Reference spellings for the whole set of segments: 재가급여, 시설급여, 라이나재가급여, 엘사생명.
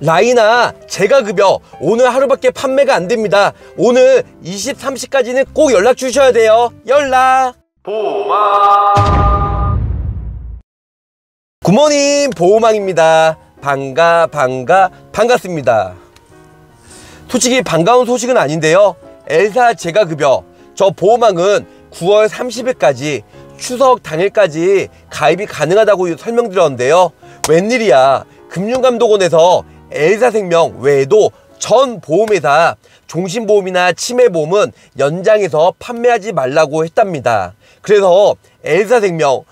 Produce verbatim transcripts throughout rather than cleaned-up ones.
라이나 제가급여 오늘 하루밖에 판매가 안됩니다. 오늘 이십삼 시까지는 꼭 연락 주셔야 돼요. 연락 보호망. 굿모닝 보호망입니다. 반가 반가 반갑습니다. 솔직히 반가운 소식은 아닌데요, 엘사 제가급여 저 보호망은 구월 삼십일까지 추석 당일까지 가입이 가능하다고 설명드렸는데요, 웬일이야 금융감독원에서 엘사생명 외에도 전 보험회사 종신보험이나 치매보험은 연장해서 판매하지 말라고 했답니다. 그래서 엘사생명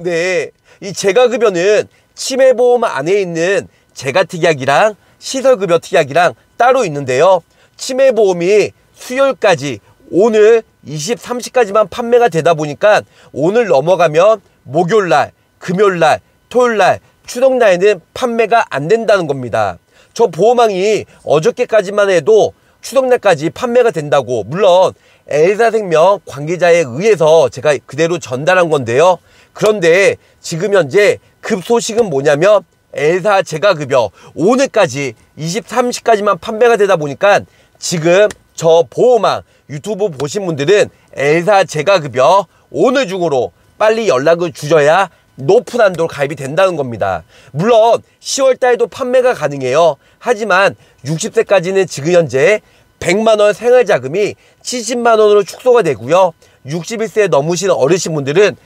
네, 이 제가급여는 치매보험 안에 있는 제가특약이랑 시설급여 특약이랑 따로 있는데요, 치매보험이 수요일까지 오늘 이십삼 시까지만 판매가 되다 보니까 오늘 넘어가면 목요일날, 금요일날, 토요일날, 추석날에는 판매가 안 된다는 겁니다. 저 보호망이 어저께까지만 해도 추석날까지 판매가 된다고, 물론 엘사생명 관계자에 의해서 제가 그대로 전달한 건데요. 그런데 지금 현재 급소식은 뭐냐면 엘사 제가급여 오늘까지 이십삼 시까지만 판매가 되다 보니까 지금 저 보호망 유튜브 보신 분들은 엘사 제가급여 오늘 중으로 빨리 연락을 주셔야 높은 한도로 가입이 된다는 겁니다. 물론 시월달에도 판매가 가능해요. 하지만 육십 세까지는 지금 현재 백만 원 생활자금이 칠십만 원으로 축소가 되고요, 육십일 세 넘으신 어르신분들은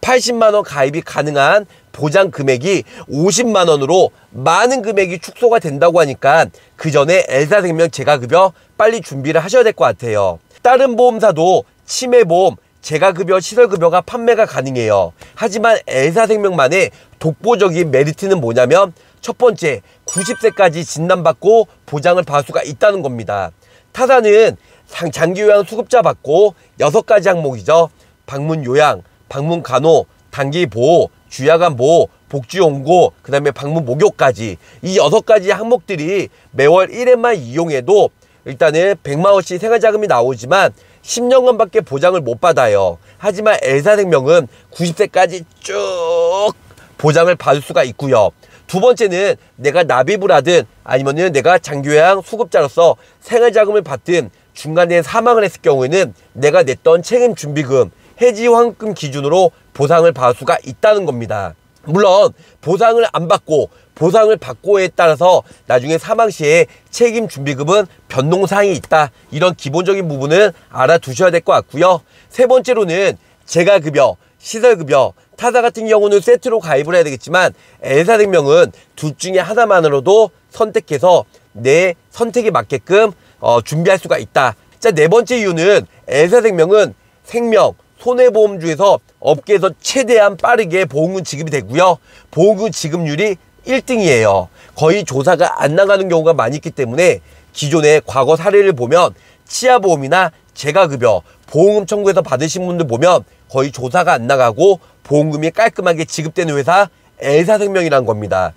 팔십만 원 가입이 가능한 보장 금액이 오십만 원으로 많은 금액이 축소가 된다고 하니까 그 전에 엘사생명 제가급여 빨리 준비를 하셔야 될 것 같아요. 다른 보험사도 치매보험, 제가급여, 시설급여가 판매가 가능해요. 하지만 엘사생명만의 독보적인 메리트는 뭐냐면 첫 번째, 구십 세까지 진단받고 보장을 받을 수가 있다는 겁니다. 타사는 장기요양 수급자 받고 여섯 가지 항목이죠. 방문요양, 방문간호, 단기보호, 주야간 보호, 복지연고, 그 다음에 방문 목욕까지, 이 여섯 가지 항목들이 매월 일 회만 이용해도 일단은 백만 원씩 생활자금이 나오지만 십 년간밖에 보장을 못 받아요. 하지만 엘사생명은 구십 세까지 쭉 보장을 받을 수가 있고요. 두 번째는 내가 납입을 하든 아니면은 내가 장기요양 수급자로서 생활자금을 받든 중간에 사망을 했을 경우에는 내가 냈던 책임준비금, 해지환급 기준으로 보상을 받을 수가 있다는 겁니다. 물론 보상을 안 받고 보상을 받고에 따라서 나중에 사망시에 책임준비금은 변동사항이 있다, 이런 기본적인 부분은 알아두셔야 될 것 같고요. 세 번째로는 제가급여, 시설급여, 타사 같은 경우는 세트로 가입을 해야 되겠지만 엘사생명은 둘 중에 하나만으로도 선택해서 내 선택에 맞게끔 어, 준비할 수가 있다. 자, 네 번째 이유는 엘사생명은 생명, 손해보험 중에서 업계에서 최대한 빠르게 보험금 지급이 되고요, 보험금 지급률이 일 등이에요. 거의 조사가 안 나가는 경우가 많이 있기 때문에 기존의 과거 사례를 보면 치아보험이나 제가급여, 보험금 청구해서 받으신 분들 보면 거의 조사가 안 나가고 보험금이 깔끔하게 지급되는 회사 엘사생명이란 겁니다.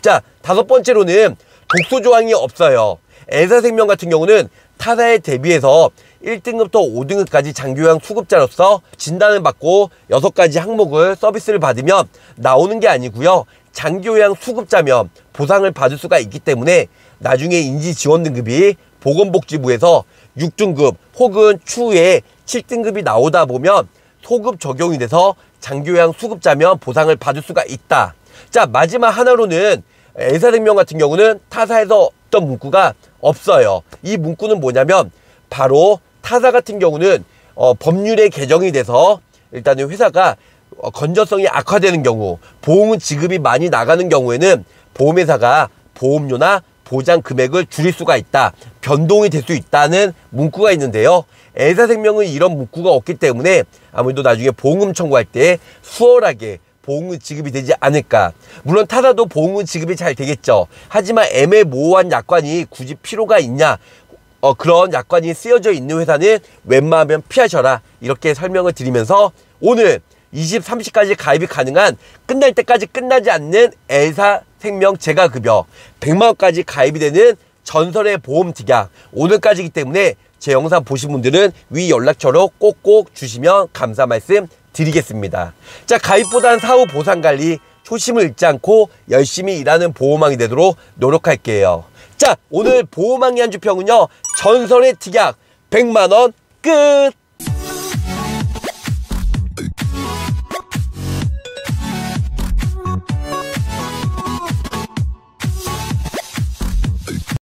자, 다섯 번째로는 독소조항이 없어요. 엘사생명 같은 경우는 타사에 대비해서 일 등급부터 오 등급까지 장기요양 수급자로서 진단을 받고 여섯 가지 항목을 서비스를 받으면 나오는 게 아니고요, 장기요양 수급자면 보상을 받을 수가 있기 때문에 나중에 인지지원등급이 보건복지부에서 육 등급 혹은 추후에 칠 등급이 나오다 보면 소급 적용이 돼서 장기요양 수급자면 보상을 받을 수가 있다. 자, 마지막 하나로는 엘사생명 같은 경우는 타사에서 어떤 문구가 없어요. 이 문구는 뭐냐면 바로 타사 같은 경우는 어, 법률에 개정이 돼서 일단은 회사가 어, 건전성이 악화되는 경우, 보험은 지급이 많이 나가는 경우에는 보험회사가 보험료나 보장 금액을 줄일 수가 있다, 변동이 될 수 있다는 문구가 있는데요, 엘사생명은 이런 문구가 없기 때문에 아무래도 나중에 보험금 청구할 때 수월하게 보험금 지급이 되지 않을까. 물론 타사도 보험금 지급이 잘 되겠죠. 하지만 애매모호한 약관이 굳이 필요가 있냐, 어, 그런 약관이 쓰여져 있는 회사는 웬만하면 피하셔라, 이렇게 설명을 드리면서 오늘 이십삼 시까지 가입이 가능한, 끝날 때까지 끝나지 않는 엘사생명 제가급여 백만 원까지 가입이 되는 전설의 보험특약 오늘까지이기 때문에 제 영상 보신 분들은 위 연락처로 꼭꼭 주시면 감사 말씀 드리겠습니다. 자, 가입보단 사후 보상관리 초심을 잃지 않고 열심히 일하는 보호망이 되도록 노력할게요. 자, 오늘 보호망의 한 주평은요, 전설의 특약 백만 원 끝!